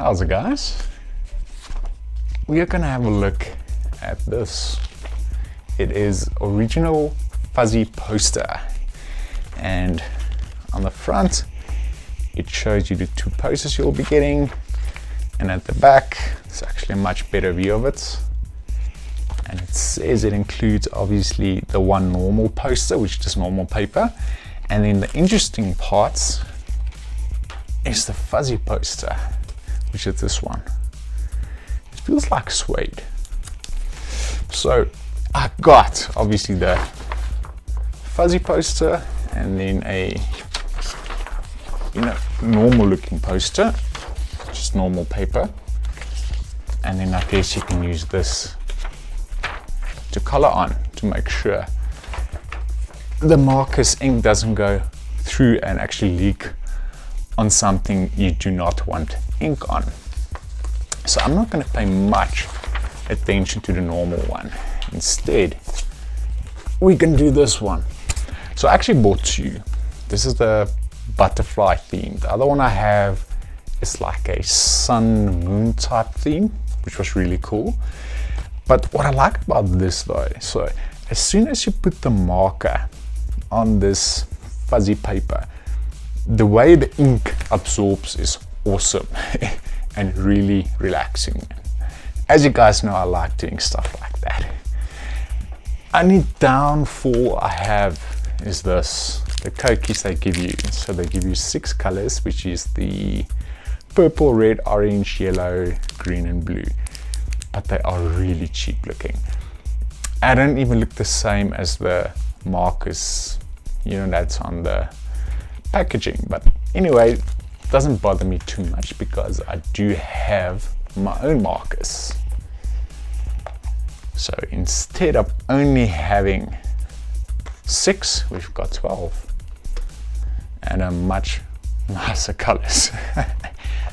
How's it, guys? We are gonna have a look at this. It is original fuzzy poster, and on the front it shows you the two posters you'll be getting, and at the back it's actually a much better view of it. And it says it includes obviously the one normal poster, which is just normal paper, and then the interesting parts is the fuzzy poster, which is this one. It feels like suede. So I got obviously the fuzzy poster and then a normal looking poster, just normal paper, and then I guess you can use this to color on to make sure the marker's ink doesn't go through and actually leak on something you do not want ink on. So I'm not going to pay much attention to the normal one. Instead, we can do this one. So I actually bought two. This is the butterfly theme. The other one I have is like a sun moon type theme, which was really cool. But what I like about this though, so as soon as you put the marker on this fuzzy paper, the way the ink absorbs is awesome and really relaxing. As you guys know, I like doing stuff like that. Only downfall I have is this, the cookies they give you. So they give you 6 colors, which is the purple, red, orange, yellow, green and blue. But they are really cheap looking. I don't even look the same as the markers, that's on the packaging. But anyway, it doesn't bother me too much because I do have my own markers. So instead of only having 6, we've got 12 and a much nicer colors.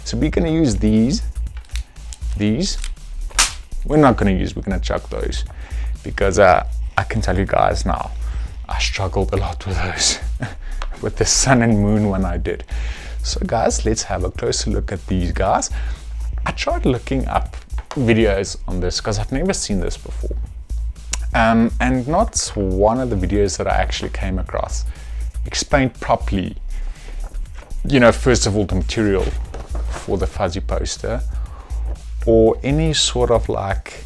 So we're gonna use these. We're not gonna use, we're gonna chuck those because I can tell you guys now, I struggled a lot with those, with the sun and moon one I did. So guys, let's have a closer look at these guys. I tried looking up videos on this because I've never seen this before. And not one of the videos that I actually came across explained properly, first of all, the material for the fuzzy poster, or any sort of like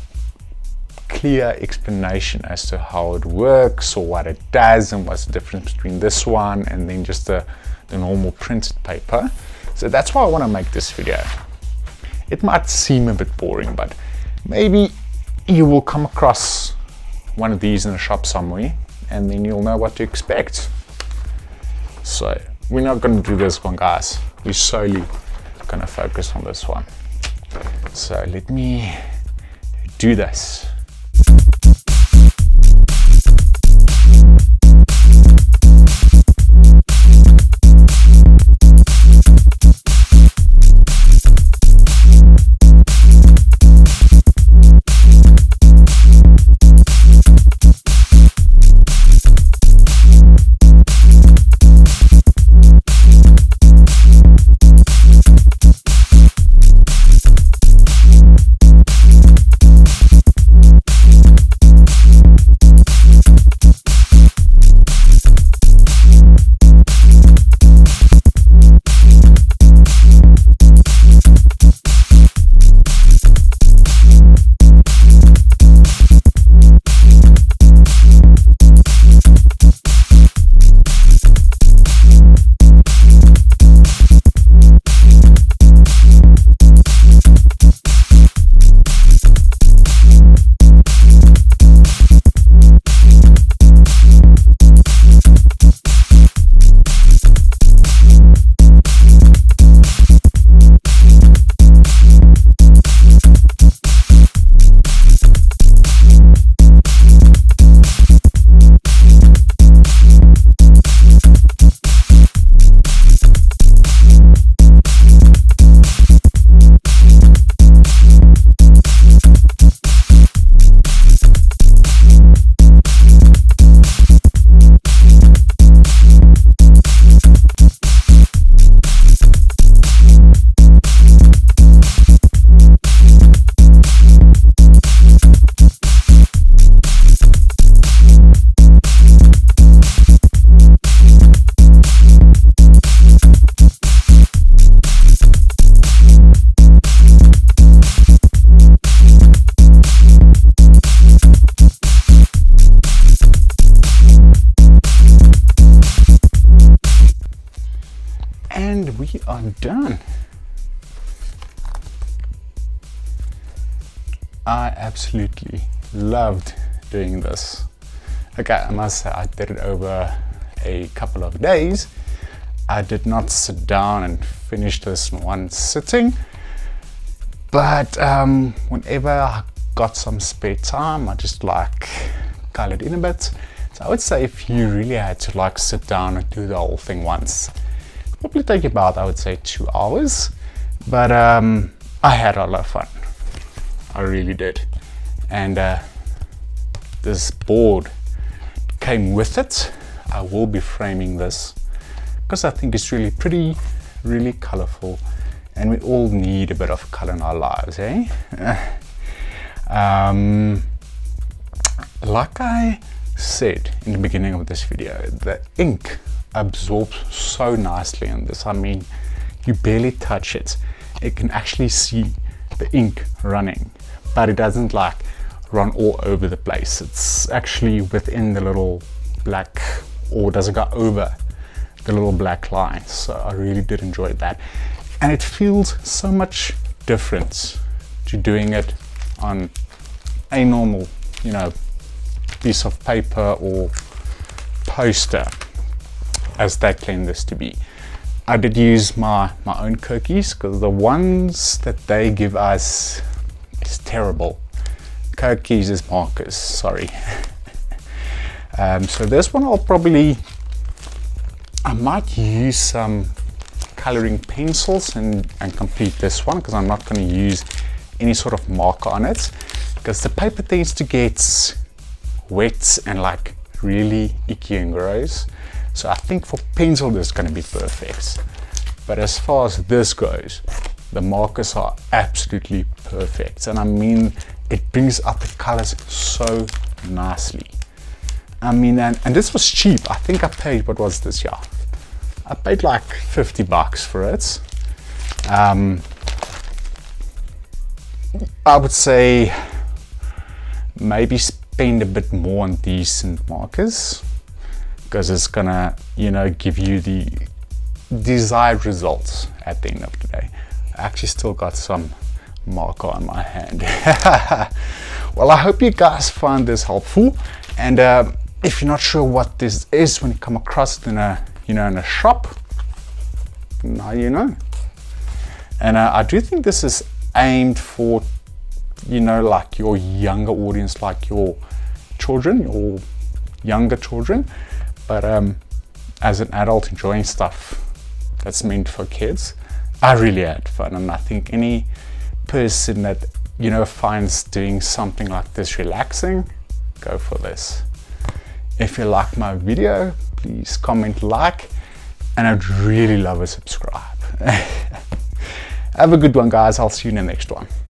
clear explanation as to how it works or what it does and what's the difference between this one and then just the normal printed paper. So that's why I want to make this video. It might seem a bit boring, but maybe you will come across one of these in a shop somewhere and then you'll know what to expect. So we're not going to do this one, guys. We're solely going to focus on this one. So let me do this. on. I absolutely loved doing this. Okay, I must say I did it over a couple of days. I did not sit down and finish this in one sitting, but whenever I got some spare time, I just like colored in a bit. So I would say if you really had to like sit down and do the whole thing once, probably take about, I would say, 2 hours, but I had a lot of fun. I really did. And this board came with it. I will be framing this because I think it's really pretty, really colorful, and we all need a bit of color in our lives, eh? Like I said in the beginning of this video, the ink absorbs so nicely in this. I mean, you barely touch it. It can actually see the ink running, but it doesn't like run all over the place. It's actually within the little black, or doesn't go over the little black line. So I really did enjoy that, and it feels so much different to doing it on a normal, you know, piece of paper or poster, as they claim this to be. I did use my own cookies, because the ones that they give us is terrible. Cookies is markers, sorry. So this one I might use some coloring pencils and complete this one, because I'm not going to use any sort of marker on it, because the paper tends to get wet and like really icky and gross. So I think for pencil this is going to be perfect, but as far as this goes, the markers are absolutely perfect, and I mean it brings out the colors so nicely. I mean, and this was cheap. I think I paid, what was this, yeah, I paid like 50 bucks for it. I would say maybe spend a bit more on decent markers, because it's gonna, you know, give you the desired results at the end of the day. I actually still got some marker on my hand. Well, I hope you guys find this helpful, and if you're not sure what this is when you come across it in a, you know, in a shop, now you know. And I do think this is aimed for, you know, like your younger audience, like your children, your younger children. But as an adult enjoying stuff that's meant for kids, I really had fun, and I think any person that, you know, finds doing something like this relaxing, go for this. If you like my video, please comment, like, and I'd really love a subscribe. Have a good one, guys. I'll see you in the next one.